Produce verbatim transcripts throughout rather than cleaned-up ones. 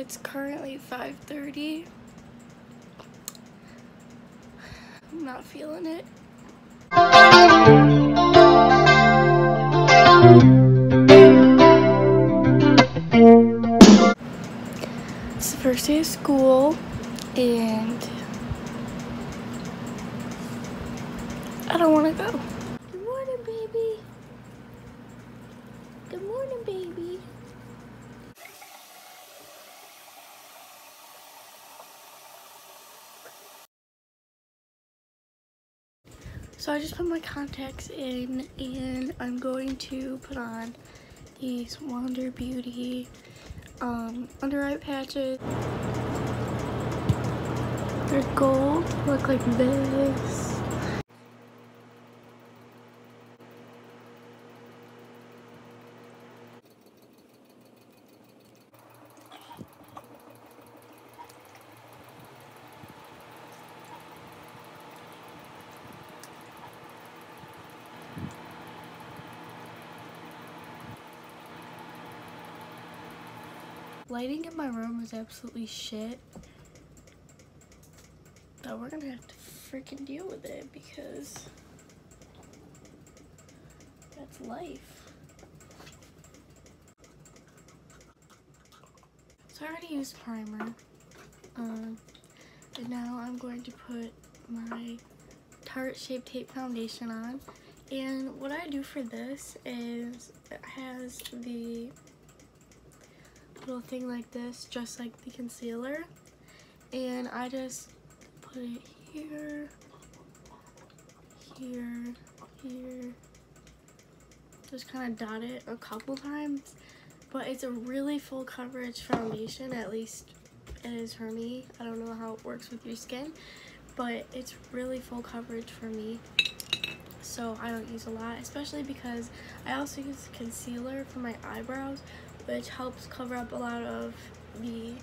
It's currently five thirty. I'm not feeling it. It's the first day of school, and I don't want to go. Good morning, baby. Good morning, baby. So I just put my contacts in, and I'm going to put on these Wander Beauty um, under eye patches. They're gold, look like this. Lighting in my room is absolutely shit. But we're gonna have to freaking deal with it because that's life. So I already used primer. Um, and now I'm going to put my Tarte Shape Tape foundation on. And what I do for this is it has the little thing like this, just like the concealer, and I just put it here, here, here, just kind of dot it a couple times, but it's a really full coverage foundation, at least it is for me. I don't know how it works with your skin, but it's really full coverage for me, so I don't use a lot, especially because I also use concealer for my eyebrows, which helps cover up a lot of the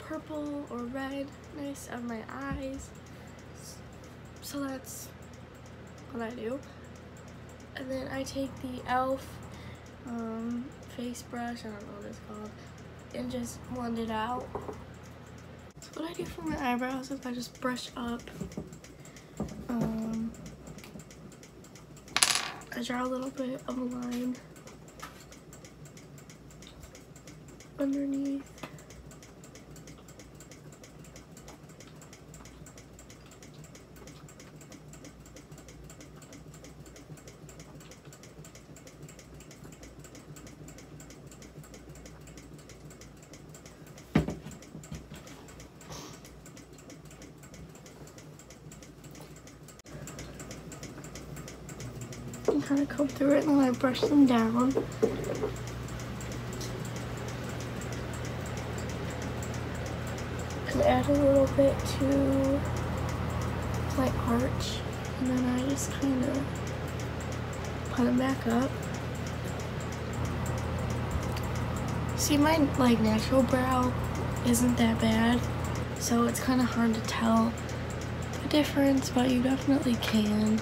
purple or redness of my eyes. So that's what I do. And then I take the e l f um, face brush, I don't know what it's called, and just blend it out. So what I do for my eyebrows is I just brush up. Um, I draw a little bit of a line underneath, and kind of comb through it, and then I brush them down. Add a little bit to my arch, and then I just kind of put them back up. See, my like natural brow isn't that bad, so it's kind of hard to tell the difference, but you definitely can.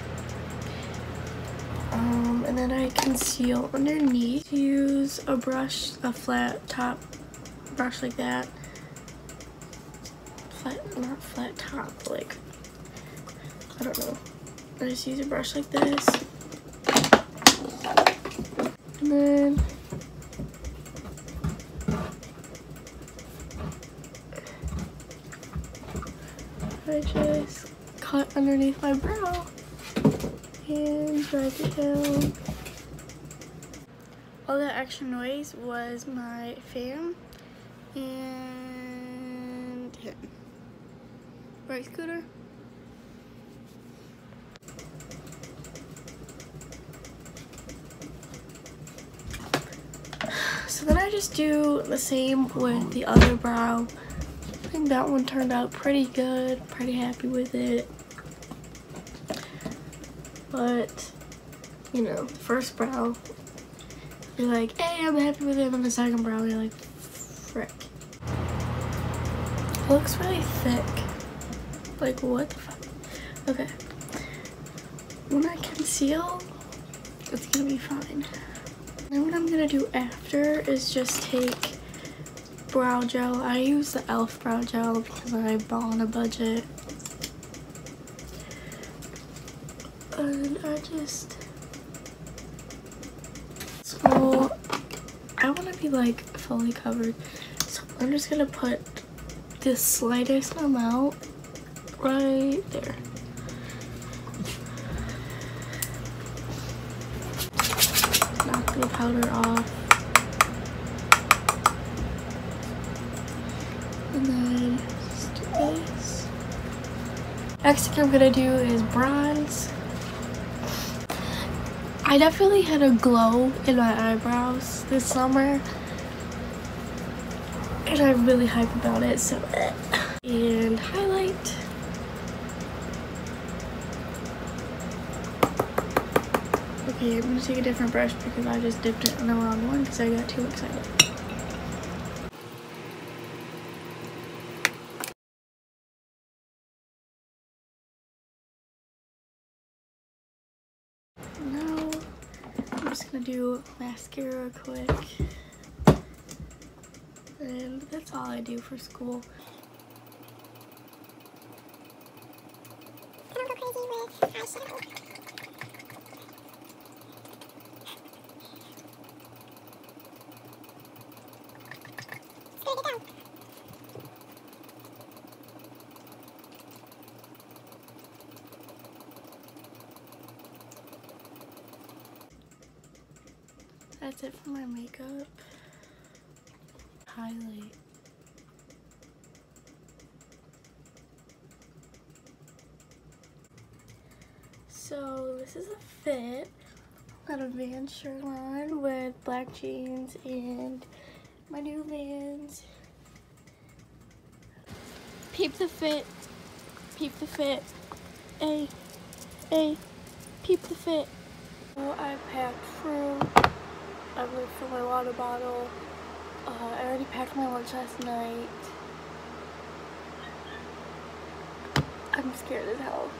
Um, and then I conceal underneath. Use a brush, a flat top brush like that. Flat, not flat top, like, I don't know. I just use a brush like this. And then I just cut underneath my brow and drag it down. All that extra noise was my fan and him. Right, Scooter? So then I just do the same with the other brow. I think that one turned out pretty good. Pretty happy with it. But, you know, the first brow, you're like, hey, I'm happy with it. And the second brow, you're like, frick. It looks really thick. Like, what the fuck? Okay. When I conceal, it's gonna be fine. Then what I'm gonna do after is just take brow gel. I use the e l f brow gel because I bought on a budget. And I just... So, I want to be like fully covered. So, I'm just going to put the slightest amount right there. Knock the powder off. And then just do this. Next thing I'm going to do is bronze. I definitely had a glow in my eyebrows this summer, and I'm really hype about it, so. And highlight. Okay, I'm gonna take a different brush because I just dipped it in the wrong one because I got too excited. Now, I'm just gonna do mascara quick. And that's all I do for school. I don't go crazy with eyeshadow. That's it for my makeup. Highlight. So this is a fit. Got a Vans shirt on with black jeans and my new Vans. Peep the fit. Peep the fit. Ay, ay, peep the fit. So I packed fruit. I went for my water bottle. Uh, I already packed my lunch last night. I'm scared as hell.